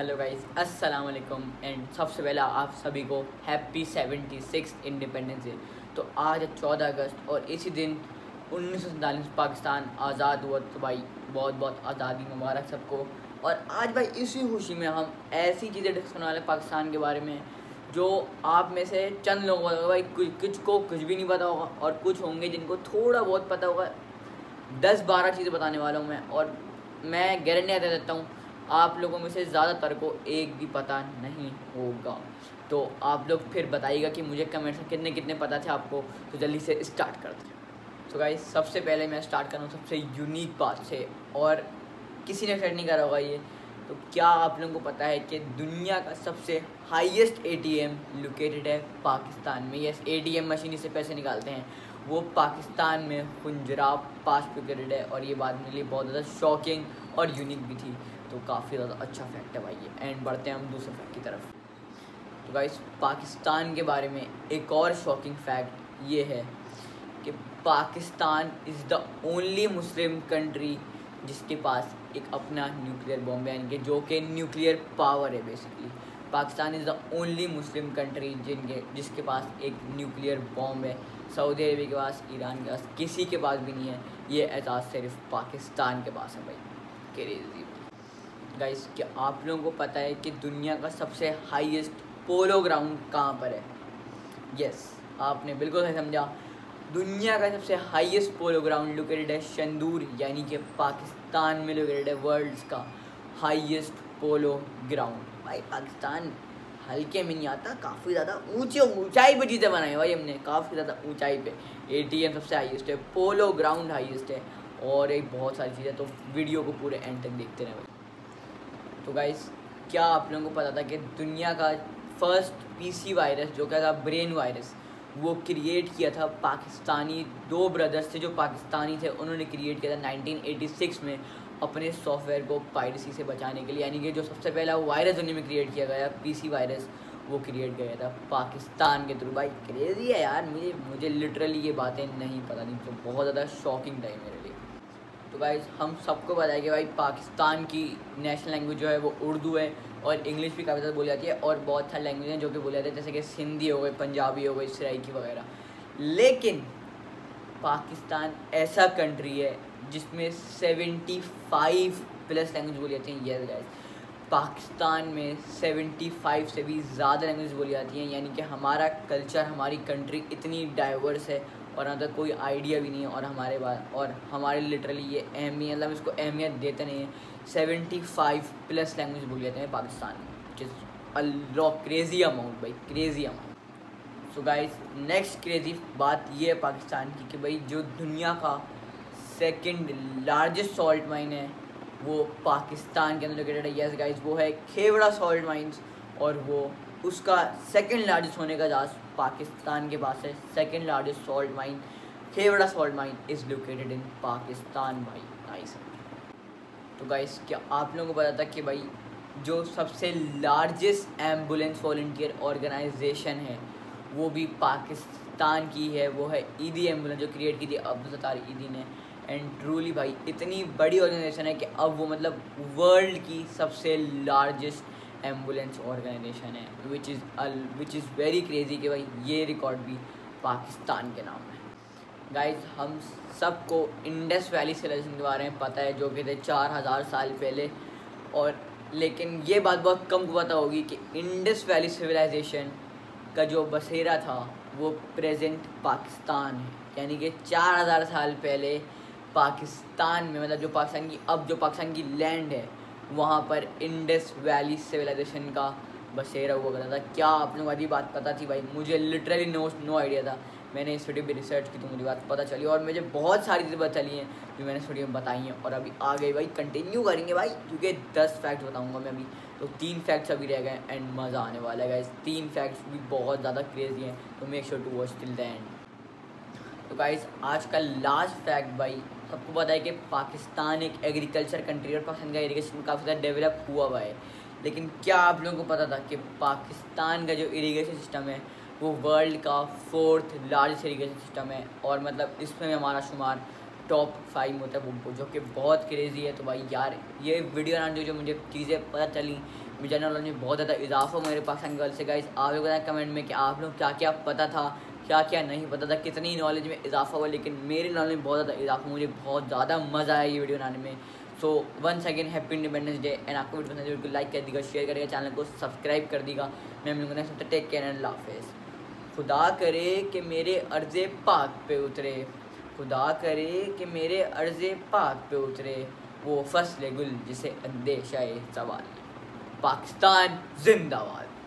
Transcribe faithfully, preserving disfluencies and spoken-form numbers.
Hello guys, अस्सलाम वालेकुम and सबसे पहला आप सभी को happy seventy six independence day. तो आज चौदह अगस्त और इसी दिन उन्नीस सौ सैंतालीस पाकिस्तान आज़ाद हुआ। तो भाई बहुत बहुत आज़ादी मुबारक सबको। और आज भाई इसी खुशी में हम ऐसी चीज़ें डिस्कस करने वाले पाकिस्तान के बारे में जो आप में से चंद लोगों को भाई कुछ कुछ को कुछ भी नहीं पता होगा और कुछ होंगे जिनको थोड़ा बहुत पता होगा। दस बारह चीज़ें बताने वाला हूँ मैं, और मैं गारंटी दे देता हूँ आप लोगों में से ज़्यादातर को एक भी पता नहीं होगा। तो आप लोग फिर बताइएगा कि मुझे कमेंट्स में कितने कितने पता थे आपको। तो जल्दी से स्टार्ट करते हैं। तो गाइस सबसे पहले मैं स्टार्ट कर रहा हूँ सबसे यूनिक बात से, और किसी ने शेयर नहीं करा होगा ये। तो क्या आप लोगों को पता है कि दुनिया का सबसे highest A T M located है पाकिस्तान में? Yes, A T M machine से पैसे निकालते हैं, वो पाकिस्तान में खुंजराब पास लोकेटेड है। और ये बात मेरे लिए बहुत ज़्यादा शॉकिंग और यूनिक भी थी, तो काफ़ी ज़्यादा अच्छा फैक्ट है भाई ये। एंड बढ़ते हैं हम दूसरे फैक्ट की तरफ। तो गाइस पाकिस्तान के बारे में एक और शॉकिंग फैक्ट ये है कि Pakistan is the only Muslim country जिसके पास एक अपना न्यूक्लियर बॉम्ब है, यानी कि जो कि न्यूक्लियर पावर है basically. Pakistan is the only Muslim country जिनके जिसके पास एक न्यूक्लियर बॉम्ब है। सऊदी अरबिया के पास, ईरान के पास, किसी के पास भी नहीं है। ये एजाज़ सिर्फ पाकिस्तान के पास है भाई। क्रेजी गाइस, क्या आप लोगों को पता है कि दुनिया का सबसे हाईएस्ट पोलो ग्राउंड कहाँ पर है? यस, आपने बिल्कुल सही समझा। दुनिया का सबसे हाईएस्ट पोलो ग्राउंड लोकेटेड है शंदूर, यानी कि पाकिस्तान में लोकेटेड है। वर्ल्ड्स का हाईएस्ट पोलो ग्राउंड भाई। पाकिस्तान हल्के में नहीं आता, काफ़ी ज़्यादा ऊंचे ऊंचाई पे चीज़ें बनाई भाई हमने, काफ़ी ज़्यादा ऊंचाई पे। ए टी एम सबसे हाईएस्ट है, पोलो ग्राउंड हाईएस्ट है, और एक बहुत सारी चीज़ें। तो वीडियो को पूरे एंड तक देखते रहे भाई। तो गाइस क्या आप लोगों को पता था कि दुनिया का फर्स्ट पीसी वायरस जो क्या था, ब्रेन वायरस, वो क्रिएट किया था पाकिस्तानी दो ब्रदर्स थे जो पाकिस्तानी थे। उन्होंने क्रिएट किया था नाइनटीन एटी सिक्स में अपने सॉफ्टवेयर को पायरेसी से बचाने के लिए। यानी कि जो सबसे पहला वायरस दुनिया में क्रिएट किया गया, पीसी वायरस, वो क्रिएट किया था पाकिस्तान के थ्रू भाई। क्रेजी है यार, मुझे मुझे लिटरली ये बातें नहीं पता थी, तो बहुत ज़्यादा शॉकिंग था मेरे लिए। तो गाइस हम सबको पता है कि भाई पाकिस्तान की नेशनल लैंग्वेज जो है वो उर्दू है, और इंग्लिश भी काफ़ी ज़्यादा बोली जाती है, और बहुत सारी लैंग्वेज हैं जो कि बोली जाती है, जैसे कि सिंधी हो गई, पंजाबी हो गई, सराइकी वगैरह। लेकिन पाकिस्तान ऐसा कंट्री है जिसमें पचहत्तर प्लस लैंग्वेज बोली जाती हैं। यस गाइस, पाकिस्तान में पचहत्तर से भी ज़्यादा लैंग्वेज बोली जाती हैं, यानी कि हमारा कल्चर, हमारी कंट्री इतनी डाइवर्स है और हमारा कोई आइडिया भी नहीं है। और हमारे बाद और हमारे लिटरली ये अहमियत, मतलब इसको अहमियत देते नहीं हैं। पचहत्तर प्लस लैंग्वेज बोली जाती हैं पाकिस्तान में, जिस अल्लाह क्रेजी अमाउंट भाई, crazy amount. So guys next crazy बात ये है पाकिस्तान की कि भाई जो दुनिया का सेकंड लार्जेस्ट सॉल्ट माइन है वो पाकिस्तान के अंदर लोकेटेड है। यस गाइस, वो है खेवड़ा सॉल्ट माइंस, और वो उसका सेकंड लार्जेस्ट होने का एजाज़ पाकिस्तान के पास है। Second largest salt mine, Khewra salt mine, is located in Pakistan भाई। नाइस। तो गाइस क्या आप लोगों को पता था कि भाई जो सबसे लार्जेस्ट एम्बुलेंस वॉल्टियर ऑर्गेनाइजेशन है वो भी पाकिस्तान की है? वो है ईदी एम्बुलेंस, जो क्रिएट की थी अब्दुल सत्तार ईदी ने। एंड ट्रूली भाई इतनी बड़ी ऑर्गेनाइजेशन है कि अब वो मतलब वर्ल्ड की सबसे लार्जेस्ट एम्बुलेंस ऑर्गेनाइजेशन है, which is which is very crazy कि भाई ये रिकॉर्ड भी पाकिस्तान के नाम है। गाइस हम सबको इंडस वैली सिविलाइजेशन के बारे में पता है जो कि थे चार हज़ार साल पहले, और लेकिन ये बात बहुत कम को पता होगी कि इंडस वैली सिविलाइजेशन का जो बसेरा था वो प्रेजेंट पाकिस्तान है। यानी कि चार हज़ार साल पहले पाकिस्तान में, मतलब जो पाकिस्तान की अब जो पाकिस्तान की लैंड है वहाँ पर इंडस वैली सिविलाइजेशन का बसेरा हुआ करता था। क्या आप लोगों को ये बात पता थी भाई? मुझे लिटरली नो नो आइडिया था। मैंने इस वीडियो पर रिसर्च की तो मुझे बात पता चली, और मुझे बहुत सारी चीज़ें पता चली हैं जो मैंने इस वीडियो में बताई हैं। और अभी आ गई भाई, कंटिन्यू करेंगे भाई, क्योंकि दस फैक्ट्स बताऊँगा मैं अभी। तो तीन फैक्ट्स अभी रह गए एंड मज़ा आने वाला है। इस तीन फैक्ट्स भी बहुत ज़्यादा क्रेजी हैं, तो make sure to watch till the end. तो गाइस आज का लास्ट फैक्ट भाई, सबको पता है कि पाकिस्तान एक एग्रीकल्चर कंट्री, और पाकिस्तान का इरीगेशन काफ़ी ज़्यादा डेवलप हुआ हुआ है। लेकिन क्या आप लोगों को पता था कि पाकिस्तान का जो इरीगेशन सिस्टम है वो वर्ल्ड का फोर्थ लार्जेस्ट इरीगेशन सिस्टम है, और मतलब इसमें हमारा शुमार टॉप फाइव होता है, वो जो कि बहुत क्रेजी है। तो भाई यार ये वीडियो जो जो मुझे चीज़ें पता चली मुझे नॉलेज में बहुत ज़्यादा इजाफा हो मेरे पाकिस्तान गर्ल से। गाइस आप लोग बताएं कमेंट में कि आप लोग क्या क्या पता था, क्या क्या नहीं पता था, कितनी नॉलेज में इजाफा हुआ, लेकिन मेरी नॉलेज में बहुत ज़्यादा इजाफा। मुझे बहुत ज़्यादा मज़ा आया ये वीडियो बनाने में। So once again happy independence day. And आपको वीडियो पसंद बिल्कुल लाइक कर देगा, शेयर करेगा, चैनल को सब्सक्राइब कर देगा। मैं हम लोगों ने सबसे टेक केयर एंड अल्लाह हाफिज़। खुदा करे कि मेरे अर्ज़े पाक पे उतरे, खुदा करे कि मेरे अर्ज़े पाक पे उतरे वो फसले गुल जिसे अंदेशाए सवाल। पाकिस्तान जिंदाबाद।